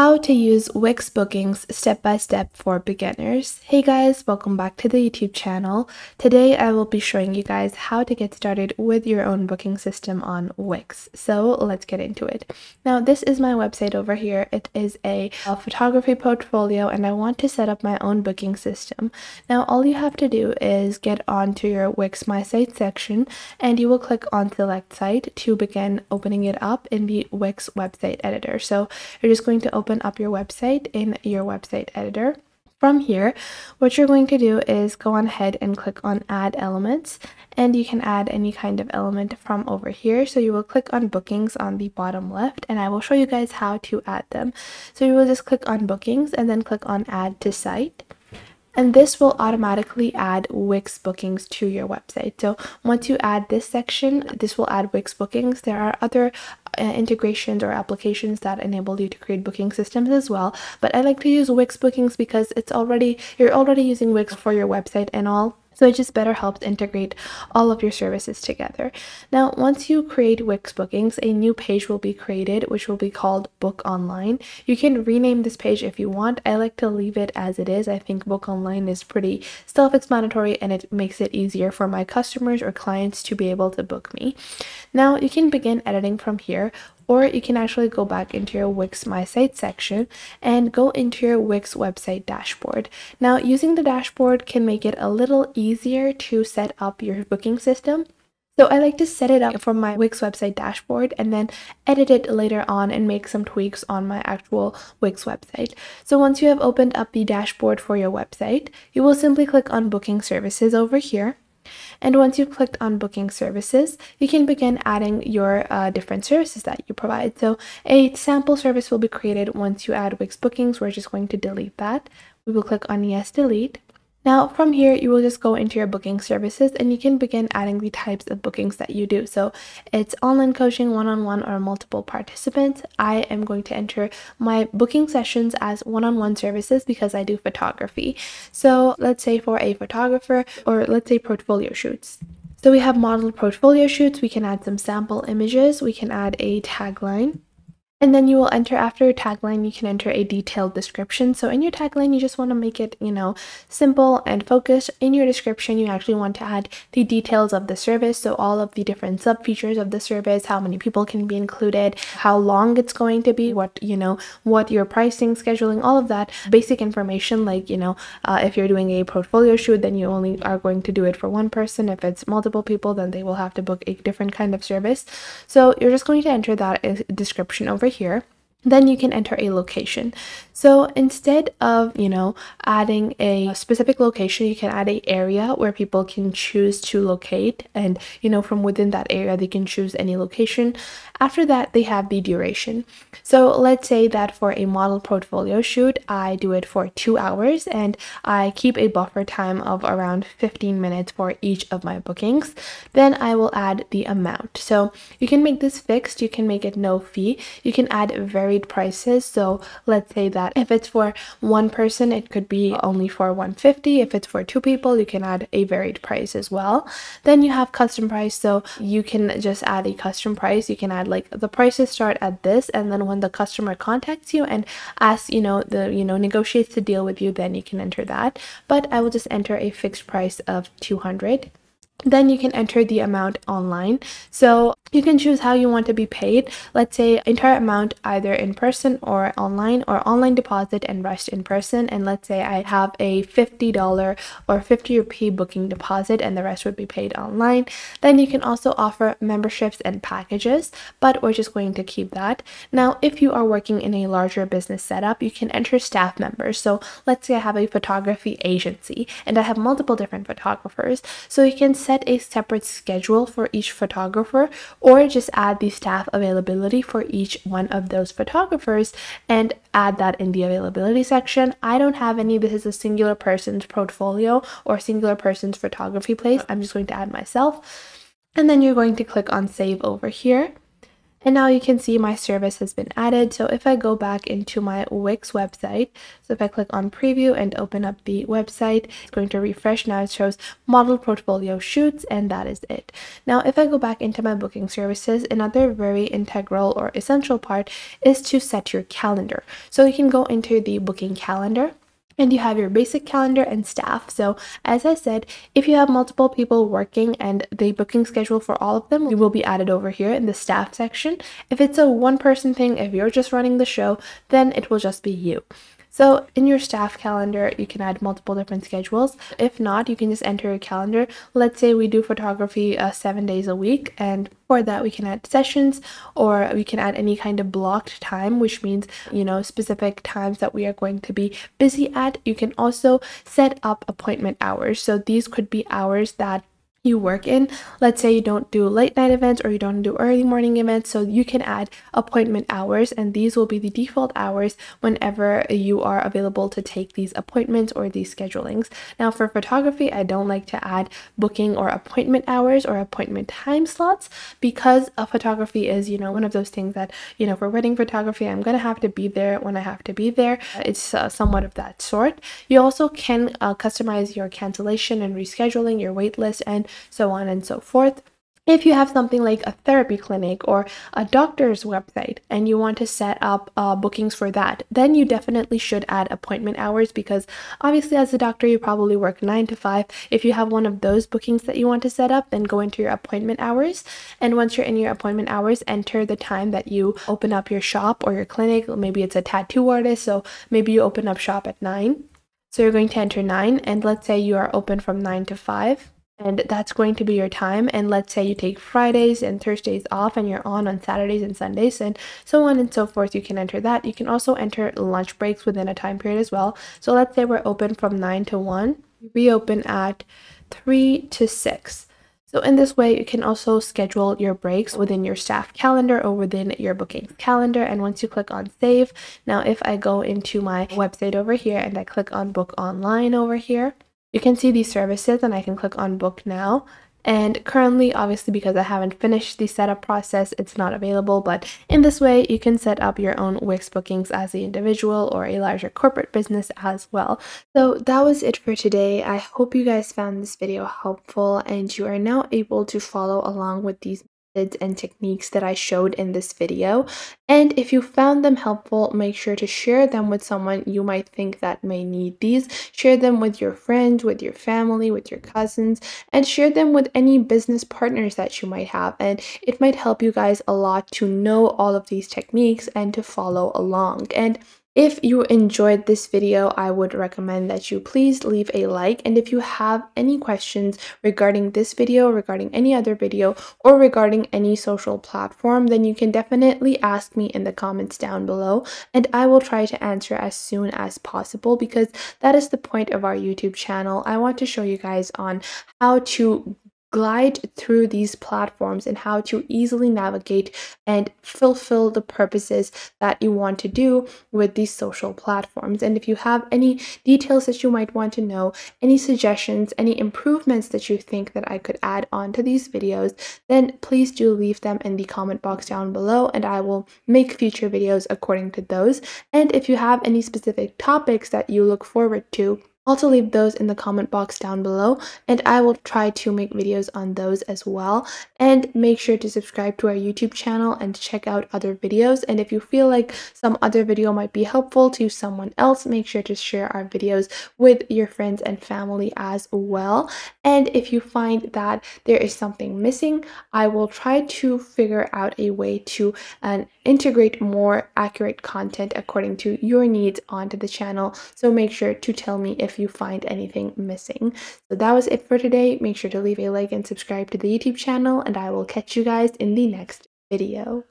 How to use Wix bookings step-by-step for beginners. Hey guys, welcome back to the YouTube channel. Today I will be showing you guys how to get started with your own booking system on Wix. So let's get into it. Now this is my website over here. It is a photography portfolio and I want to set up my own booking system. Now all you have to do is get onto your Wix My Site section and you will click on Select Site to begin opening it up in the Wix website editor. So you're just going to open up your website in your website editor. From here, what you're going to do is go on ahead and click on Add Elements, and you can add any kind of element from over here. So you will click on Bookings on the bottom left, and I will show you guys how to add them. So you will just click on Bookings and then click on Add to Site. And this will automatically add Wix bookings to your website. So once you add this section, this will add Wix bookings. There are other integrations or applications that enable you to create booking systems as well. But I like to use Wix bookings because you're already using Wix for your website and all. So it just better helps integrate all of your services together. Now, once you create Wix bookings, a new page will be created, which will be called Book Online. You can rename this page if you want. I like to leave it as it is. I think Book Online is pretty self-explanatory and it makes it easier for my customers or clients to be able to book me. Now, you can begin editing from here. Or you can actually go back into your Wix My Site section and go into your Wix website dashboard. Now, using the dashboard can make it a little easier to set up your booking system. So I like to set it up from my Wix website dashboard and then edit it later on and make some tweaks on my actual Wix website. So once you have opened up the dashboard for your website, you will simply click on Booking Services over here. And once you've clicked on Booking Services, you can begin adding your different services that you provide. So a sample service will be created once you add Wix bookings. We're just going to delete that. We will click on Yes, Delete. Now from here, you will just go into your booking services and you can begin adding the types of bookings that you do. So it's online coaching, one-on-one, or multiple participants. I am going to enter my booking sessions as one-on-one services because I do photography. So let's say for a photographer, or let's say portfolio shoots. So we have model portfolio shoots. We can add some sample images. We can add a tagline. And then you will enter, after your tagline, you can enter a detailed description. So in your tagline, you just want to make it, you know, simple and focused. In your description, you actually want to add the details of the service. So all of the different sub features of the service, how many people can be included, how long it's going to be, what your pricing, scheduling, all of that basic information. Like, you know, if you're doing a portfolio shoot, then you only are going to do it for one person. If it's multiple people, then they will have to book a different kind of service. So you're just going to enter that description over here. Then you can enter a location. So instead of, you know, adding a specific location, you can add an area where people can choose to locate, and, you know, from within that area they can choose any location. After that, they have the duration. So let's say that for a model portfolio shoot, I do it for 2 hours and I keep a buffer time of around 15 minutes for each of my bookings. Then I will add the amount. So you can make this fixed, you can make it no fee, you can add very prices. So let's say that if it's for one person, it could be only for $150. If it's for two people, you can add a varied price as well. Then you have custom price. So you can just add a custom price. You can add like the prices start at this, and then when the customer contacts you and asks, you know, negotiates the deal with you, then you can enter that. But I will just enter a fixed price of $200. Then you can enter the amount online. So you can choose how you want to be paid. Let's say entire amount either in person or online deposit and rest in person. And let's say I have a $50 or 50 rupee booking deposit and the rest would be paid online. Then you can also offer memberships and packages, but we're just going to keep that. Now, if you are working in a larger business setup, you can enter staff members. So let's say I have a photography agency and I have multiple different photographers. So you can set a separate schedule for each photographer, or just add the staff availability for each one of those photographers and add that in the availability section. I don't have any. This is a singular person's portfolio or singular person's photography place. I'm just going to add myself. And then you're going to click on save over here. And now you can see my service has been added. So if I go back into my Wix website, so if I click on preview and open up the website, it's going to refresh. Now it shows model portfolio shoots, and that is it. Now if I go back into my booking services, another very integral or essential part is to set your calendar. So you can go into the booking calendar, and you have your basic calendar and staff. So as I said, if you have multiple people working and the booking schedule for all of them will be added over here in the staff section. If it's a one person thing, if you're just running the show, then it will just be you. So in your staff calendar, you can add multiple different schedules. If not, you can just enter your calendar. Let's say we do photography 7 days a week, and for that we can add sessions, or we can add any kind of blocked time, which means, you know, specific times that we are going to be busy at. You can also set up appointment hours, so these could be hours that you work in. Let's say you don't do late night events or you don't do early morning events, so you can add appointment hours, and these will be the default hours whenever you are available to take these appointments or these schedulings. Now for photography, I don't like to add booking or appointment hours or appointment time slots, because photography is, you know, one of those things that, you know, for wedding photography, I'm gonna have to be there when I have to be there. It's somewhat of that sort. You also can customize your cancellation and rescheduling, your wait list, and so on and so forth. If you have something like a therapy clinic or a doctor's website and you want to set up bookings for that, then you definitely should add appointment hours, because obviously as a doctor, you probably work 9 to 5. If you have one of those bookings that you want to set up, then go into your appointment hours. And once you're in your appointment hours, enter the time that you open up your shop or your clinic. Maybe it's a tattoo artist, so maybe you open up shop at 9. So you're going to enter 9, and let's say you are open from 9 to 5. And that's going to be your time. And let's say you take Fridays and Thursdays off, and you're on Saturdays and Sundays, and so on and so forth. You can enter that. You can also enter lunch breaks within a time period as well. So let's say we're open from 9 to 1. We open at 3 to 6. So in this way, you can also schedule your breaks within your staff calendar or within your bookings calendar. And once you click on save, now if I go into my website over here and I click on book online over here, you can see these services, and I can click on book now. And currently, obviously, because I haven't finished the setup process, it's not available. But in this way, you can set up your own Wix bookings as an individual or a larger corporate business as well. So that was it for today. I hope you guys found this video helpful and you are now able to follow along with these methods and techniques that I showed in this video. And if you found them helpful, make sure to share them with someone you might think that may need these. Share them with your friends, with your family, with your cousins, and share them with any business partners that you might have. And it might help you guys a lot to know all of these techniques and to follow along. And if you enjoyed this video, I would recommend that you please leave a like. And if you have any questions regarding this video, regarding any other video, or regarding any social platform, then you can definitely ask me in the comments down below, and I will try to answer as soon as possible, because that is the point of our YouTube channel. I want to show you guys on how to glide through these platforms and how to easily navigate and fulfill the purposes that you want to do with these social platforms. And if you have any details that you might want to know, any suggestions, any improvements that you think that I could add on to these videos, then please do leave them in the comment box down below, and I will make future videos according to those. And if you have any specific topics that you look forward to, also leave those in the comment box down below, and I will try to make videos on those as well. And make sure to subscribe to our YouTube channel and check out other videos. And if you feel like some other video might be helpful to someone else, make sure to share our videos with your friends and family as well. And if you find that there is something missing, I will try to figure out a way to integrate more accurate content according to your needs onto the channel. So make sure to tell me if you find anything missing. So that was it for today. Make sure to leave a like and subscribe to the YouTube channel, and I will catch you guys in the next video.